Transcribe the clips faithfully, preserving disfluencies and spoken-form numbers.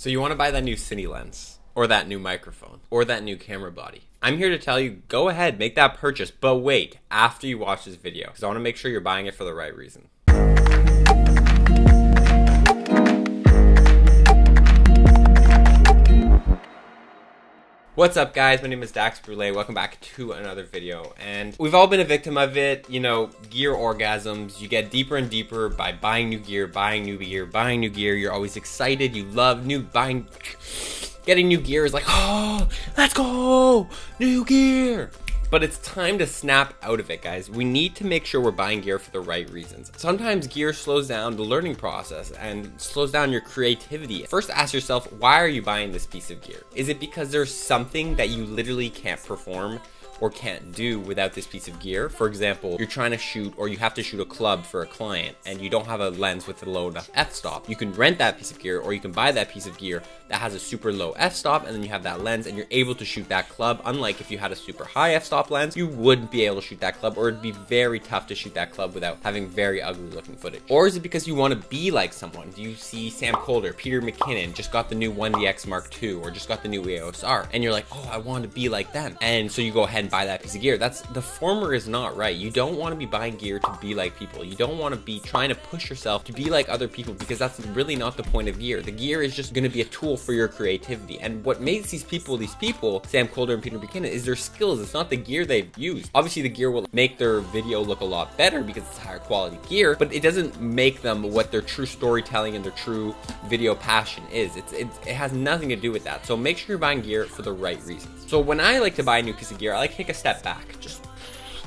So you want to buy that new cine lens, or that new microphone, or that new camera body. I'm here to tell you, go ahead, make that purchase, but wait after you watch this video, because I want to make sure you're buying it for the right reason. What's up guys, my name is Dax Brule, welcome back to another video, and we've all been a victim of it, you know, gear orgasms. You get deeper and deeper by buying new gear, buying new gear, buying new gear, you're always excited, you love new, buying, getting new gear is like, oh, let's go, new gear. But it's time to snap out of it, guys. We need to make sure we're buying gear for the right reasons. Sometimes gear slows down the learning process and slows down your creativity. First ask yourself, why are you buying this piece of gear? Is it because there's something that you literally can't perform or can't do without this piece of gear? For example, you're trying to shoot, or you have to shoot a club for a client and you don't have a lens with a low enough f-stop. You can rent that piece of gear, or you can buy that piece of gear that has a super low f-stop, and then you have that lens and you're able to shoot that club. Unlike if you had a super high f-stop lens, you wouldn't be able to shoot that club, or it'd be very tough to shoot that club without having very ugly looking footage. Or is it because you want to be like someone? Do you see Sam Kolder, Peter McKinnon, just got the new one D X Mark two, or just got the new E O S R, and you're like, oh, I want to be like them. And so you go ahead and buy that piece of gear. That's, the former is not right. You don't want to be buying gear to be like people. You don't want to be trying to push yourself to be like other people, because that's really not the point of gear. The gear is just going to be a tool for your creativity. And what makes these people, these people, Sam Kolder and Peter McKinnon, is their skills. It's not the gear they've used. Obviously the gear will make their video look a lot better because it's higher quality gear, but it doesn't make them what their true storytelling and their true video passion is. It's, it, it has nothing to do with that. So make sure you're buying gear for the right reasons. So when I like to buy a new piece of gear, I like to take a step back, just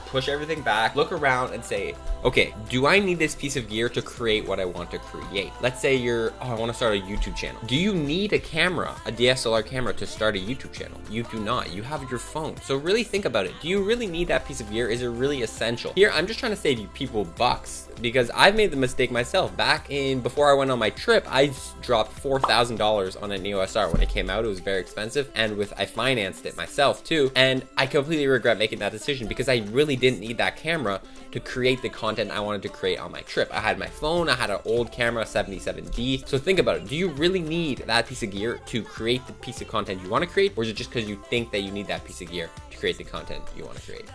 push everything back, look around and say, okay, do I need this piece of gear to create what I want to create? Let's say you're, oh, I want to start a YouTube channel. Do you need a camera, a D S L R camera, to start a YouTube channel? You do not. You have your phone. So really think about it. Do you really need that piece of gear? Is it really essential? Here, I'm just trying to save you people bucks, because I've made the mistake myself. Back in, before I went on my trip, I dropped four thousand dollars on an E O S R. When it came out, it was very expensive, and with, I financed it myself too, and I completely regret making that decision, because I really didn't need that camera to create the content I wanted to create on my trip. I had my phone, I had an old camera, seventy-seven D. So think about it. Do you really need that piece of gear to create the piece of content you want to create, or is it just because you think that you need that piece of gear to create the content you want to create?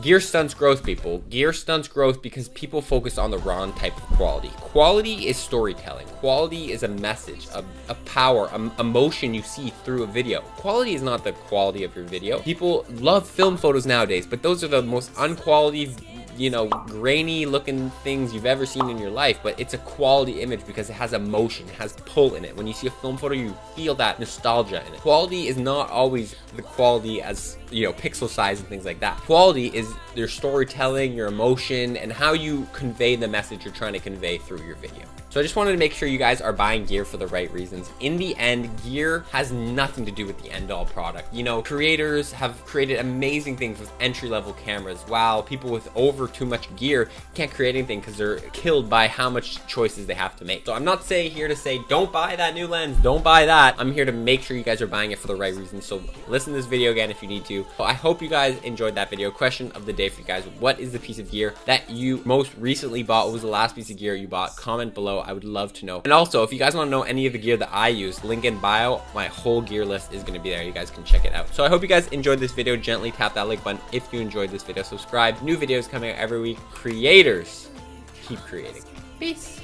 Gear stunts growth, people. Gear stunts growth because people focus on the wrong type of quality. Quality is storytelling. Quality is a message, a, a power, a emotion you see through a video. Quality is not the quality of your video. People love film photos nowadays, but those are the most un quality, you know, grainy looking things you've ever seen in your life, but it's a quality image because it has emotion, it has pull in it. When you see a film photo, you feel that nostalgia in it. Quality is not always the quality as, you know, pixel size and things like that. Quality is your storytelling, your emotion, and how you convey the message you're trying to convey through your video. So I just wanted to make sure you guys are buying gear for the right reasons. In the end, gear has nothing to do with the end-all product. You know, creators have created amazing things with entry-level cameras, while people with over too much gear can't create anything because they're killed by how much choices they have to make. So I'm not saying here to say, don't buy that new lens, don't buy that. I'm here to make sure you guys are buying it for the right reasons. So listen to this video again if you need to. Well, I hope you guys enjoyed that video. Question of the day for you guys: what is the piece of gear that you most recently bought? What was the last piece of gear you bought? Comment below. I would love to know. And also, if you guys want to know any of the gear that I use, link in bio, my whole gear list is going to be there. You guys can check it out. So I hope you guys enjoyed this video. Gently tap that like button if you enjoyed this video. Subscribe. New videos coming out every week. Creators, keep creating. Peace.